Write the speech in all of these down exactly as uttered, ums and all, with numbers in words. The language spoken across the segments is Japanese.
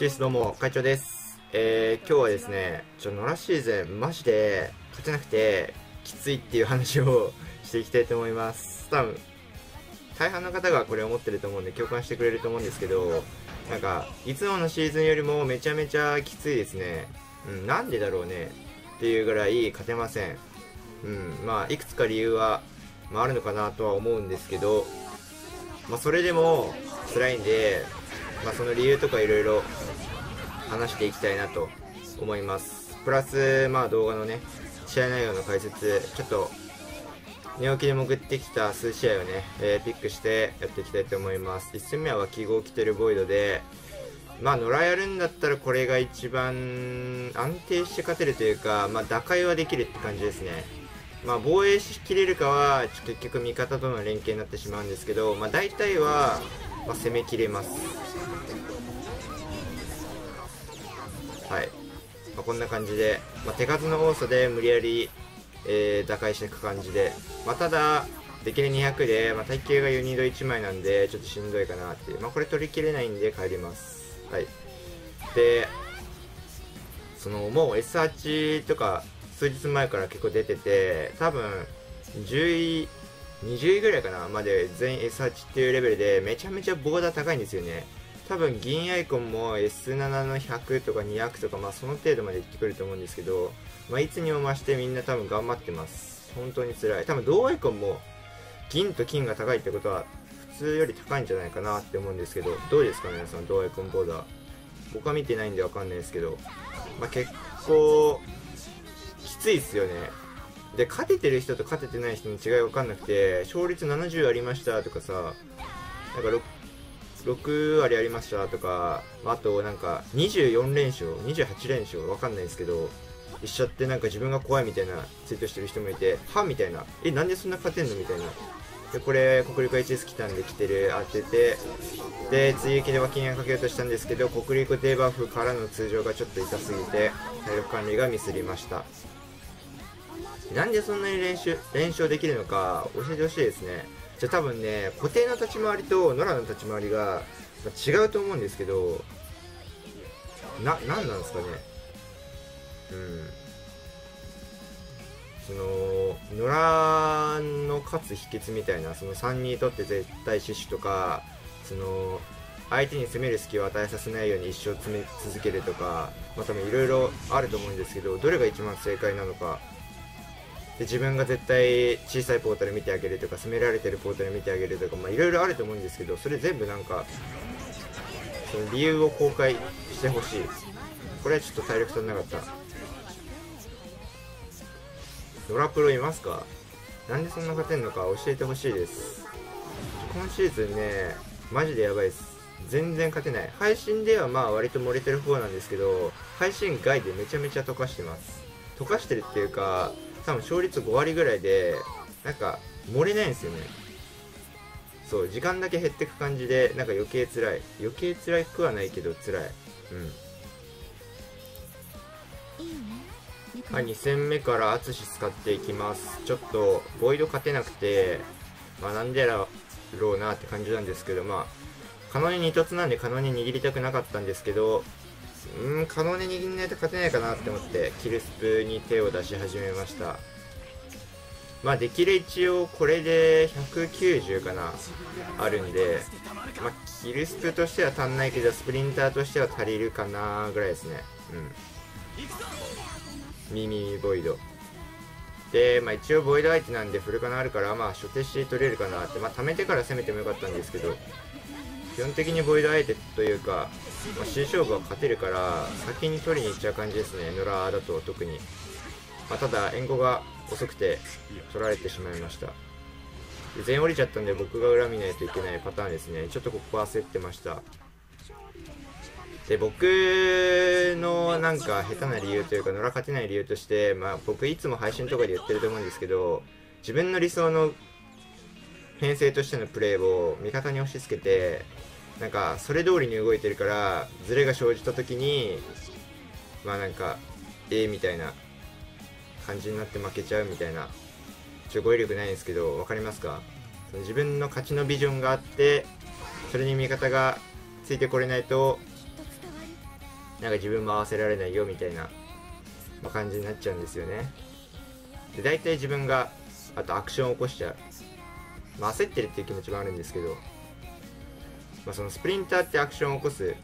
チースどうも、会長です。えー、今日はですね、ちょ、野良シーズン、マジで勝てなくて、きついっていう話をしていきたいと思います。多分、大半の方がこれ思ってると思うんで、共感してくれると思うんですけど、なんか、いつものシーズンよりもめちゃめちゃきついですね。うん、なんでだろうね、っていうぐらい勝てません。うん、まあ、いくつか理由は、まあ、あるのかなとは思うんですけど、まあ、それでも辛いんで、まあ、その理由とかいろいろ話していきたいなと思います。プラス、まあ、動画のね、試合内容の解説、ちょっと、寝起きで潜ってきた数試合をね、えー、ピックしてやっていきたいと思います。いち戦目は脇号を着てるボイドで、まあ、野良やるんだったらこれが一番安定して勝てるというか、まあ、打開はできるって感じですね。まあ、防衛しきれるかは、結局味方との連携になってしまうんですけど、まあ、大体は、まあ、攻めきれます。はい。まあ、こんな感じで、まあ、手数の多さで無理やり、えー、打開していく感じで、まあ、ただ、できるにひゃくで、まあ、耐久がユニードいちまいなんで、ちょっとしんどいかなっていう。まあ、これ取りきれないんで帰ります。はい。で、その、もう エスはち とか、数日前から結構出てて、多分じゅうい、にじゅういぐらいかなまで全員 エスはち っていうレベルでめちゃめちゃボーダー高いんですよね。多分銀アイコンも エスなな のひゃくとかにひゃくとか、まあその程度までいってくると思うんですけど、まあいつにも増してみんな多分頑張ってます。本当に辛い。多分銅アイコンも銀と金が高いってことは普通より高いんじゃないかなって思うんですけど、どうですかね、その銅アイコンボーダー。僕は見てないんでわかんないですけど、まあ結構、きついっすよね。で、勝ててる人と勝ててない人の違い分かんなくて、勝率ななじゅうありましたとかさ、なんか 6, ろく割ありましたとか、あとなんかにじゅうよん連勝、にじゅうはち連勝分かんないですけど、一緒ってなんか自分が怖いみたいなツイートしてる人もいて、はみたいな。え、なんでそんな勝てんのみたいな。で、これ、国立 エイチエス 来たんで来てる、当てて、で、追撃で脇にかけようとしたんですけど、国立デバフからの通常がちょっと痛すぎて、体力管理がミスりました。なんでそんなに練習、連勝できるのか教えてほしいですね。じゃあ多分ね、固定の立ち回りと野良の立ち回りが違うと思うんですけど、な、なんなんですかね。うん。その、野良の勝つ秘訣みたいな、そのさんにん取って絶対死守とか、その、相手に攻める隙を与えさせないように一生詰め続けるとか、まあ多分いろいろあると思うんですけど、どれが一番正解なのか。で自分が絶対小さいポータル見てあげるとか攻められてるポータル見てあげるとか、まあいろいろあると思うんですけど、それ全部なんかその理由を公開してほしい。これはちょっと体力足んなかった。ドラプロいますか？なんでそんな勝てんのか教えてほしいです。今シーズンねマジでやばいです。全然勝てない。配信ではまあ割と漏れてる方なんですけど、配信外でめちゃめちゃ溶かしてます。溶かしてるっていうか多分勝率ご割ぐらいで、なんか、漏れないんですよね。そう、時間だけ減ってく感じで、なんか余計辛い。余計辛くはないけど辛い。うん。まあ、に戦目からアツシ使っていきます。ちょっと、ボイド勝てなくて、まあ、なんでだろうなって感じなんですけど、まあ、カノネにとつなんでカノネ握りたくなかったんですけど、うん、可能に握んないと勝てないかなって思って、キルスプに手を出し始めました。まあ、できる一応、これでひゃくきゅうじゅうかな、あるんで、まあ、キルスプとしては足んないけど、スプリンターとしては足りるかな、ぐらいですね。うん。ミミボイド。で、まあ、一応、ボイド相手なんで、フルカナあるから、まあ、初手して取れるかなって、まあ、溜めてから攻めてもよかったんですけど、基本的にボイド相手というか、まあ、C 勝負は勝てるから、先に取りに行っちゃう感じですね、野良だと特に。まあ、ただ、援護が遅くて取られてしまいました。で全員降りちゃったんで、僕が恨みないといけないパターンですね。ちょっとここ焦ってました。で、僕のなんか下手な理由というか、野良勝てない理由として、まあ、僕いつも配信とかで言ってると思うんですけど、自分の理想の編成としてのプレーを味方に押し付けて、なんか、それ通りに動いてるから、ズレが生じた時に、まあなんか、ええみたいな感じになって負けちゃうみたいな。ちょ、語彙力ないんですけど、わかりますか？その自分の勝ちのビジョンがあって、それに味方がついてこれないと、なんか自分も合わせられないよみたいな感じになっちゃうんですよね。で大体自分があとアクションを起こしちゃう、まあ、焦ってるっていう気持ちもあるんですけど、まあ、そのスプリンターってアクションを起こす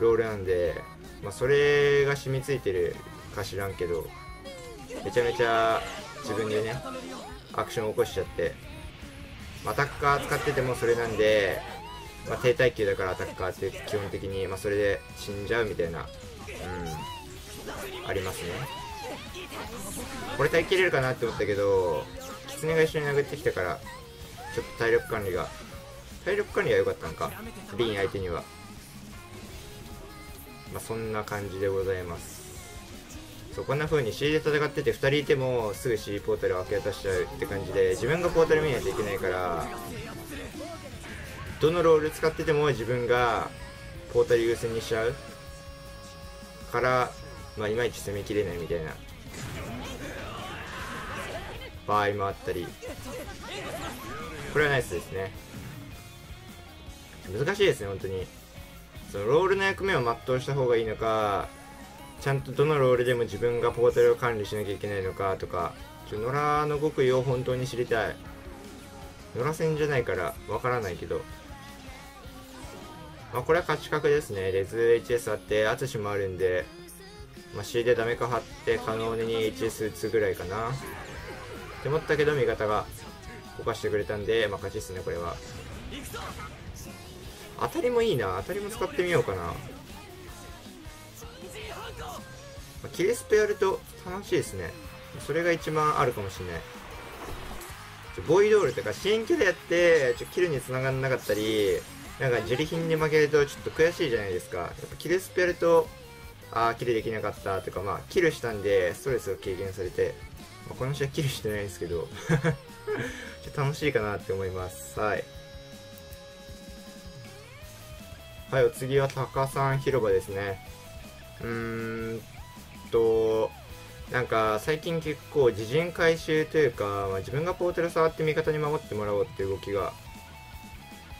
ロールなんで、まあ、それが染みついてるか知らんけど、めちゃめちゃ自分でねアクションを起こしちゃって、アタッカー使っててもそれなんで、まあ、低耐久だからアタッカーって基本的に、まあ、それで死んじゃうみたいな、うん、ありますね。これ耐えきれるかなって思ったけど、キツネが一緒に殴ってきたからちょっと体力管理が体力管理が良かったのか、リン相手には。まあ、そんな感じでございます。そう、こんな風に シー で戦っててふたりいてもすぐ シー ポータルを開け渡しちゃうって感じで、自分がポータル見ないといけないから、どのロール使ってても自分がポータル優先にしちゃうから、まあ、いまいち攻めきれないみたいな場合もあったり、これはナイスですね。難しいですね本当に。そのロールの役目を全うした方がいいのか、ちゃんとどのロールでも自分がポータルを管理しなきゃいけないのかとか、野良の極意を本当に知りたい。野良戦じゃないからわからないけど、まあ、これは勝ち確ですね。レズ エイチエス あって淳もあるんで、まあ、シー でダメか張って可能に エイチエス 打つぐらいかなって思ったけど、味方が犯してくれたんで、まあ、勝ちっすねこれは。当たりもいいな、当たりも使ってみようかな。キレスペやると楽しいですね。それが一番あるかもしれない。ボイドールとか支援キャラやってちょキルに繋がんなかったり、なんかジュリヒンに負けるとちょっと悔しいじゃないですか。やっぱキレスペやると、ああキルできなかったとか、まあキルしたんでストレスを軽減されて、まあ、この試合キルしてないんですけどちょっと楽しいかなって思います。はいはい、お次はタカさん広場ですね。うーんと、なんか最近結構自陣回収というか、まあ、自分がポータル触って味方に守ってもらおうっていう動きが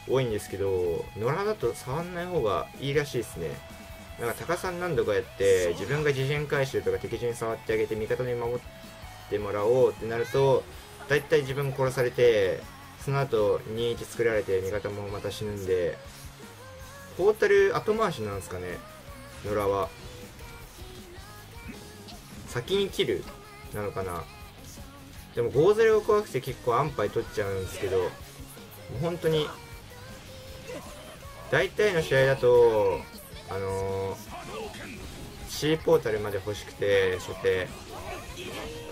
多いんですけど、野良だと触んない方がいいらしいですね。なんかタカさん何度かやって、自分が自陣回収とか敵陣触ってあげて味方に守ってもらおうってなると、だいたい自分殺されて、その後 に たい いち 作られて味方もまた死ぬんで、ポータル後回しなんですかね野良は。先に切るなのかな。でも ご たい ゼロ を怖くて結構安牌取っちゃうんですけど、もう本当に大体の試合だとあのー、シー ポータルまで欲しくて初手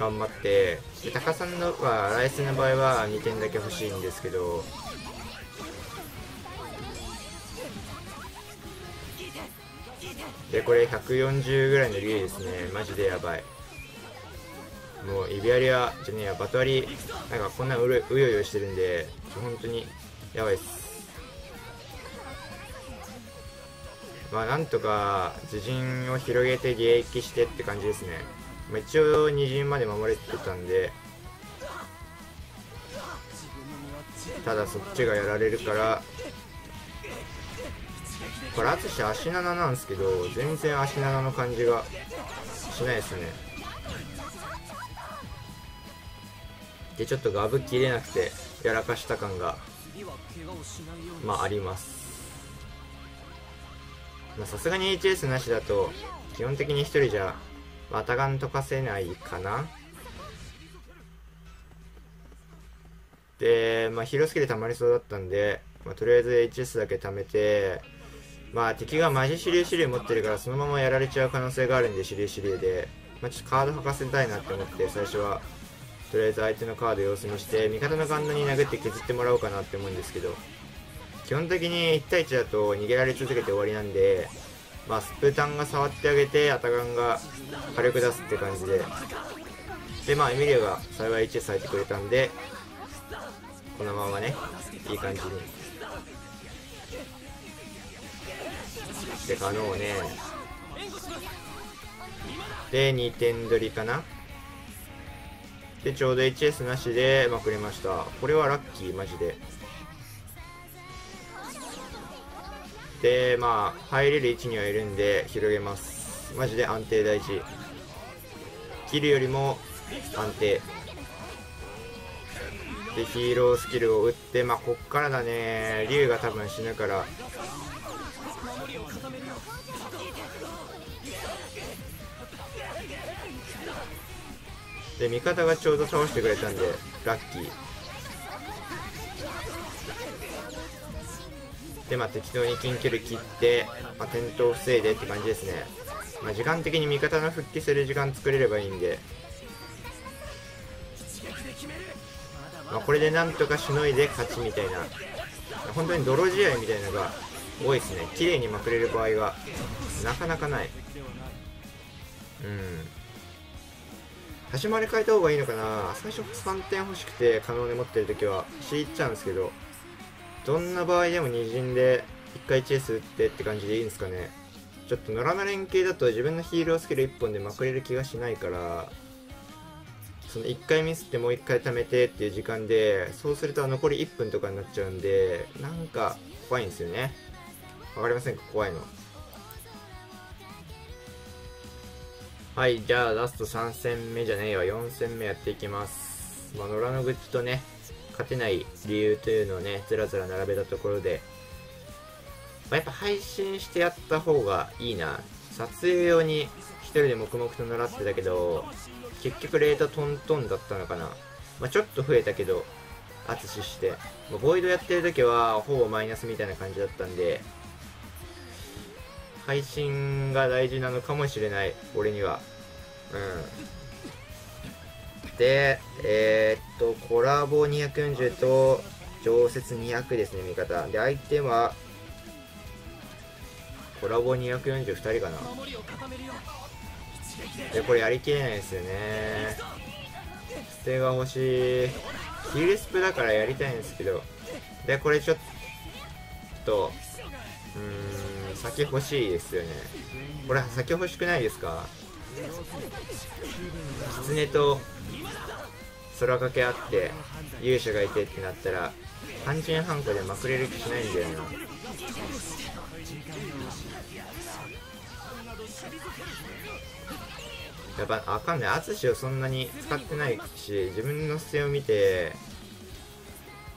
頑張って、でタカさんのはライスの場合はに てんだけ欲しいんですけど、でこれひゃくよんじゅうぐらいのリーですね。マジでやばい。もうイベアリアじゃねえや、バトアリなんかこんなうようよしてるんで本当にやばいっす。まあなんとか自陣を広げて迎撃してって感じですね。まあ、一応に陣まで守れてたんで、ただそっちがやられるから、これ淳足なななんですけど、全然足ななの感じがしないですね。でちょっとガブ切れなくてやらかした感がまああります。さすがに エイチエス なしだと基本的にひとりじゃワタガン溶かせないかな。でまあヒーロースキル溜まりそうだったんで、まあ、とりあえず エイチエス だけ溜めて、まあ敵がマジシリューシリュー持ってるから、そのままやられちゃう可能性があるんで、シリューシリューで、まあ、ちょっとカード吐かせたいなって思って、最初はとりあえず相手のカード様子見して、味方のガンダに殴って削ってもらおうかなって思うんですけど、基本的にいち たい いちだと逃げられ続けて終わりなんで、まあ、スプータンが触ってあげてアタガンが火力出すって感じで、でまあエミリアが幸い エイチエス 入ってくれたんで、このままねいい感じに。で可能ね。でに てん取りかな。でちょうど エイチエス なしでまくれました。これはラッキーマジで。で、まあ入れる位置にはいるんで広げます。マジで安定大事、切るよりも安定で、ヒーロースキルを打って、まあこっからだね。竜が多分死ぬから、で味方がちょうど倒してくれたんでラッキーで、まあ適当に近距離切って、まあ、転倒を防いでって感じですね。まあ時間的に味方の復帰する時間作れればいいんで、まあこれでなんとかしのいで勝ちみたいな、本当に泥試合みたいなのが多いですね。綺麗にまくれる場合がなかなかない。うん始まり変えた方がいいのかな。最初さんてん欲しくて可能で持ってるときは知りっちゃうんですけど、どんな場合でもに陣でいっかいチェイス打ってって感じでいいんですかね。ちょっと野良の連携だと自分のヒーロースキルいっぽんでまくれる気がしないから、そのいっかいミスってもういっかい貯めてっていう時間で、そうすると残りいっぷんとかになっちゃうんで、なんか怖いんですよね。わかりませんか、怖いの。はい、じゃあラストさん戦目じゃねえわ、よん戦目やっていきます。まあ野良の愚痴とね、勝てない理由というのをねずらずら並べたところで、まあ、やっぱ配信してやった方がいいな。撮影用に一人で黙々と習ってたけど、結局レータトントンだったのかな。まあ、ちょっと増えたけど淳して、まあ、ボイドやってる時はほぼマイナスみたいな感じだったんで、配信が大事なのかもしれない俺には。うんでえー、っとコラボにひゃくよんじゅうと常設にひゃくですね、味方で。相手はコラボにひゃくよんじゅうに人かな。でこれやりきれないですよね。捨てが欲しい、ヒールスプだからやりたいんですけど、でこれちょっとうーん先欲しいですよね。これ先欲しくないですか。狐と空掛けあって勇者がいてってなったら半人半個でまくれる気しないんだよな。やっぱあかんね、淳をそんなに使ってないし、自分の姿勢を見て、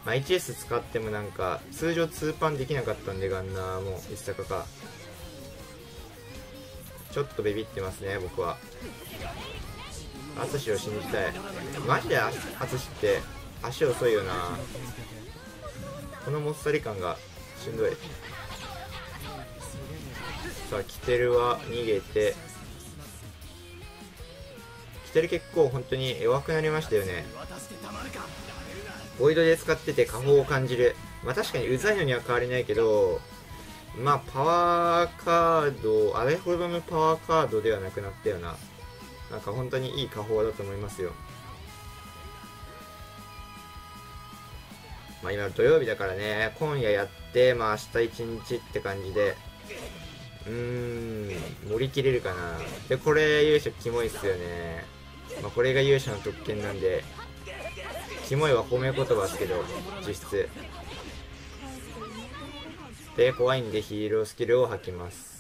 まあ、ワンエス 使ってもなんか通常ツーパンできなかったんで、ガンナーもいち坂かちょっとビビってますね。僕は淳を信じたい。マジで淳って足遅いよな。このもっさり感がしんどい。さあキテルは逃げて、キテル結構本当に弱くなりましたよね。ボイドで使ってて下方を感じる。まあ確かにうざいのには変わりないけど、まあパワーカード、あれほどのパワーカードではなくなったよな。なんか本当にいい下方だと思いますよ。まあ今土曜日だからね、今夜やって、まあ明日一日って感じで、うーん、盛り切れるかな。で、これ勇者キモいっすよね。まあこれが勇者の特権なんで、キモいは褒め言葉ですけど実質で怖いんで、ヒーロースキルを吐きます。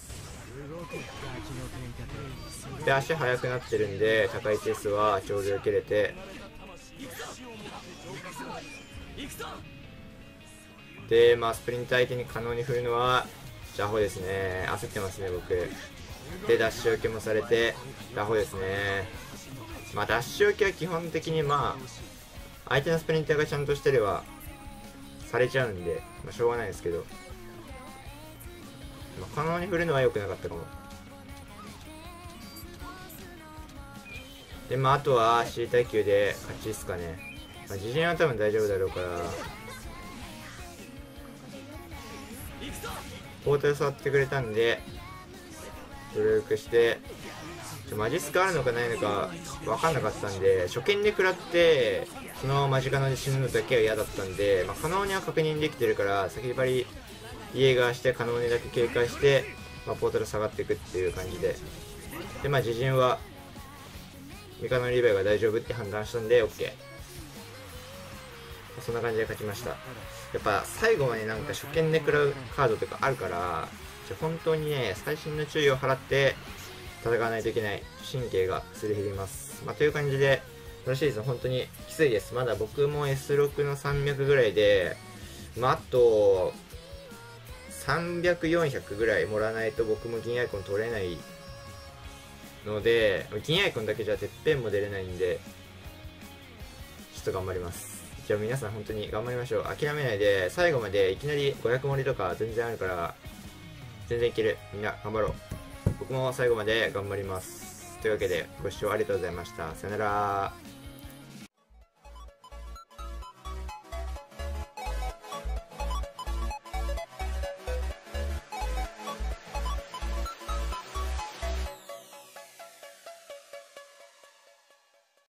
で足速くなってるんで高いチェスはちょうどよけれて、でまあスプリント相手に可能に振るのは邪法ですね。焦ってますね僕で。ダッシュ受けもされて邪法ですね。まあダッシュ受けは基本的にまあ相手のスプリンターがちゃんとしてればされちゃうんで、まあ、しょうがないですけど、まあ、可能に振るのは良くなかったかも。でまああとは C 耐久で勝ちっすかね。まあ、自陣は多分大丈夫だろうから、ポータル触ってくれたんで努力して、マジスカあるのかないのか分かんなかったんで、初見で食らってその間近の地震のだけは嫌だったんで、まあ、可能には確認できてるから先張りイエーガーして可能にだけ警戒して、まあ、ポータル下がっていくっていう感じで、でまあ自陣は味方のリベイが大丈夫って判断したんで OK。 そんな感じで勝ちました。やっぱ最後までなんか初見で食らうカードとかあるから、本当にね細心の注意を払って戦わないといけない、神経がすり減ります。まあ、という感じでこのシリーズ本当にきついです。まだ僕も エスろく のさんびゃくぐらいで、まあ、あとさんびゃくよんひゃくぐらいもらわないと僕も銀アイコン取れないので、銀アイコンだけじゃてっぺんも出れないんで、ちょっと頑張ります。じゃあ皆さん本当に頑張りましょう。諦めないで、最後までいきなりごひゃく盛りとか全然あるから全然いける。みんな頑張ろう。僕も最後まで頑張ります。というわけでご視聴ありがとうございました。さよなら。